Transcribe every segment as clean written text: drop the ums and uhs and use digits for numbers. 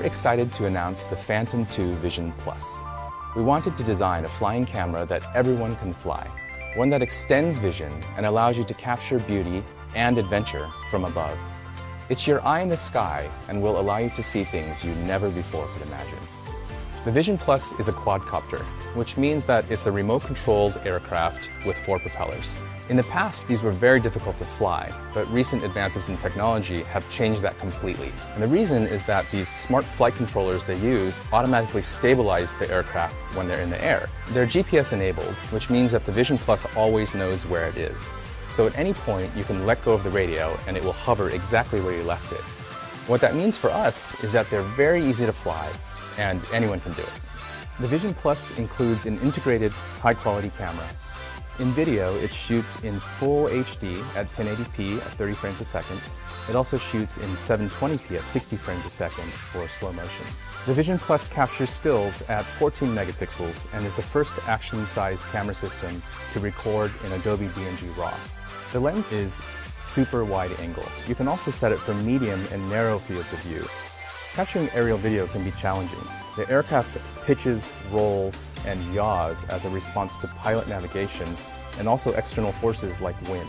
we're excited to announce the Phantom 2 Vision Plus. We wanted to design a flying camera that everyone can fly, one that extends vision and allows you to capture beauty and adventure from above. It's your eye in the sky and will allow you to see things you never before could imagine. The Vision Plus is a quadcopter, which means that it's a remote-controlled aircraft with 4 propellers. In the past, these were very difficult to fly, but recent advances in technology have changed that completely. And the reason is that these smart flight controllers they use automatically stabilize the aircraft when they're in the air. They're GPS-enabled, which means that the Vision Plus always knows where it is. So at any point, you can let go of the radio and it will hover exactly where you left it. What that means for us is that they're very easy to fly, and anyone can do it. The Vision Plus includes an integrated, high-quality camera. In video, it shoots in full HD at 1080p at 30 frames a second. It also shoots in 720p at 60 frames a second for slow motion. The Vision Plus captures stills at 14 megapixels and is the first action-sized camera system to record in Adobe DNG RAW. The lens is super wide angle. You can also set it for medium and narrow fields of view. Capturing aerial video can be challenging. The aircraft pitches, rolls, and yaws as a response to pilot navigation and also external forces like wind.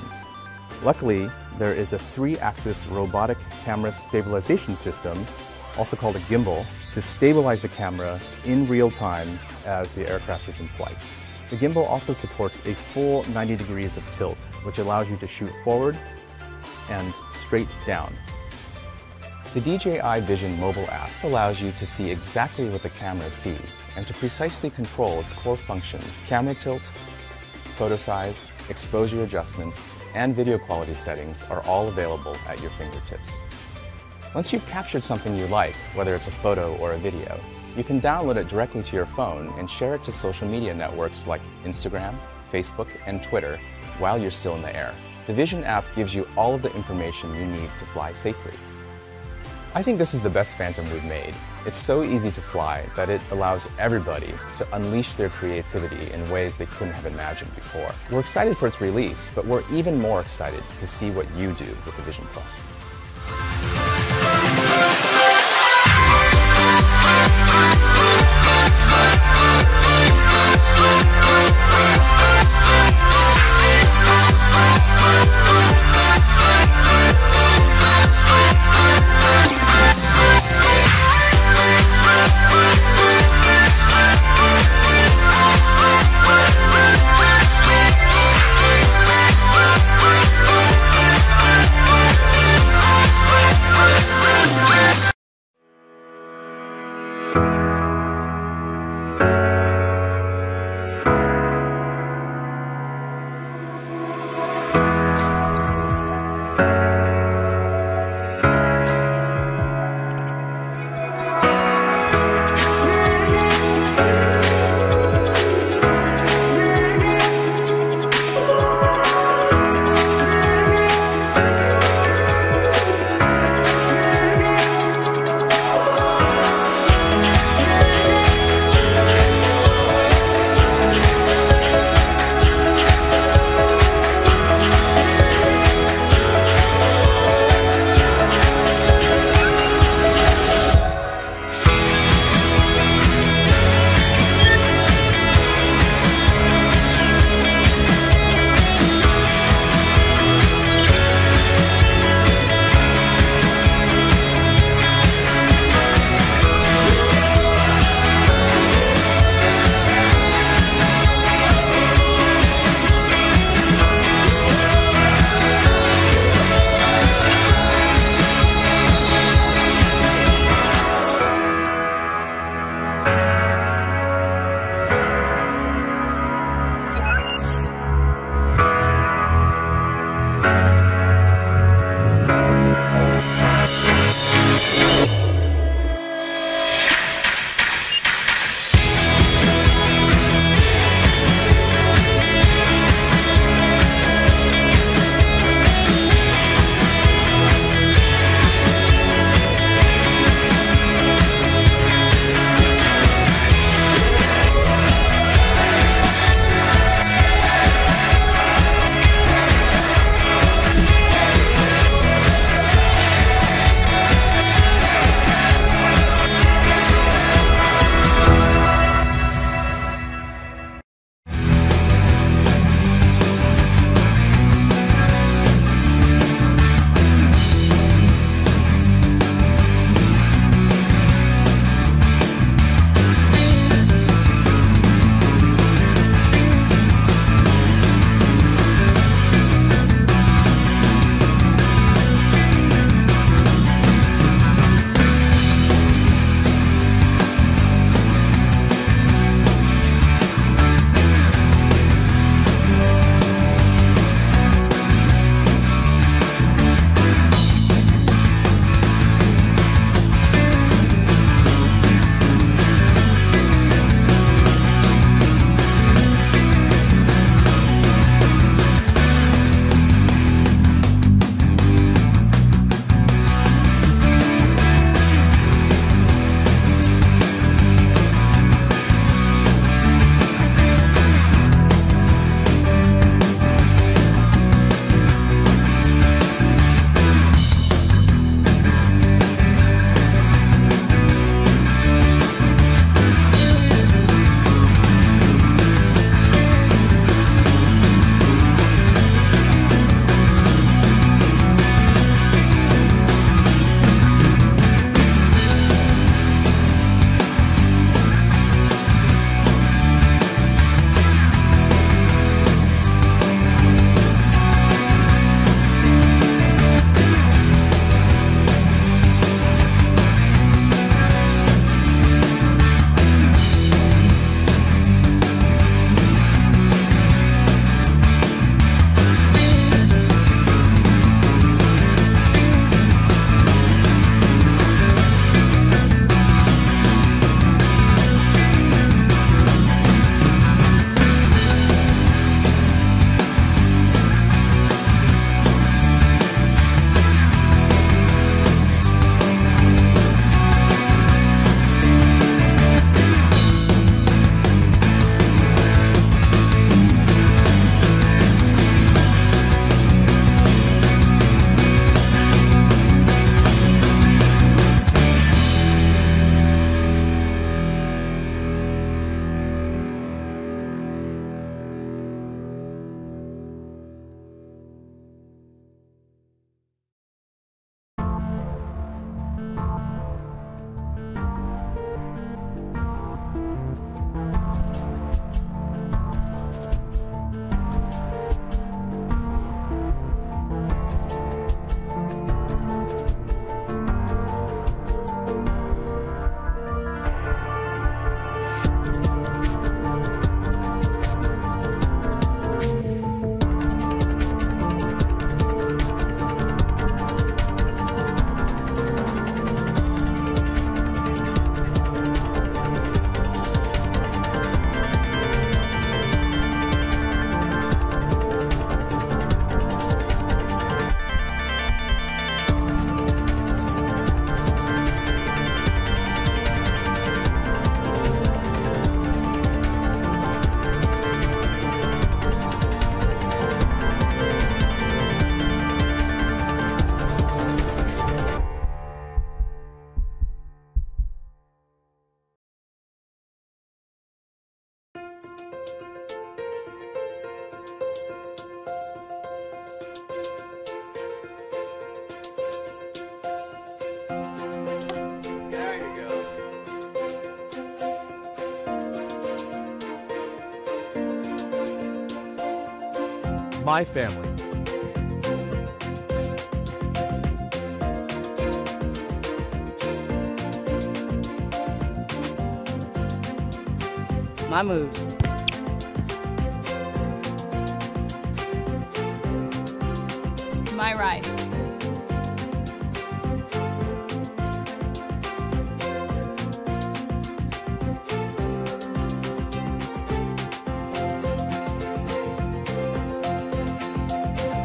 Luckily, there is a 3-axis robotic camera stabilization system, also called a gimbal, to stabilize the camera in real time as the aircraft is in flight. The gimbal also supports a full 90 degrees of tilt, which allows you to shoot forward and straight down. The DJI Vision mobile app allows you to see exactly what the camera sees and to precisely control its core functions: camera tilt, photo size, exposure adjustments, and video quality settings are all available at your fingertips. Once you've captured something you like, whether it's a photo or a video, you can download it directly to your phone and share it to social media networks like Instagram, Facebook, and Twitter while you're still in the air. The Vision app gives you all of the information you need to fly safely. I think this is the best Phantom we've made. It's so easy to fly that it allows everybody to unleash their creativity in ways they couldn't have imagined before. We're excited for its release, but we're even more excited to see what you do with the Vision Plus. my family. My moves. My ride.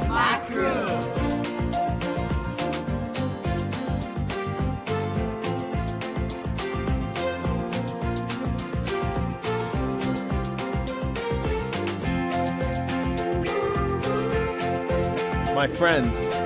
My crew. My friends.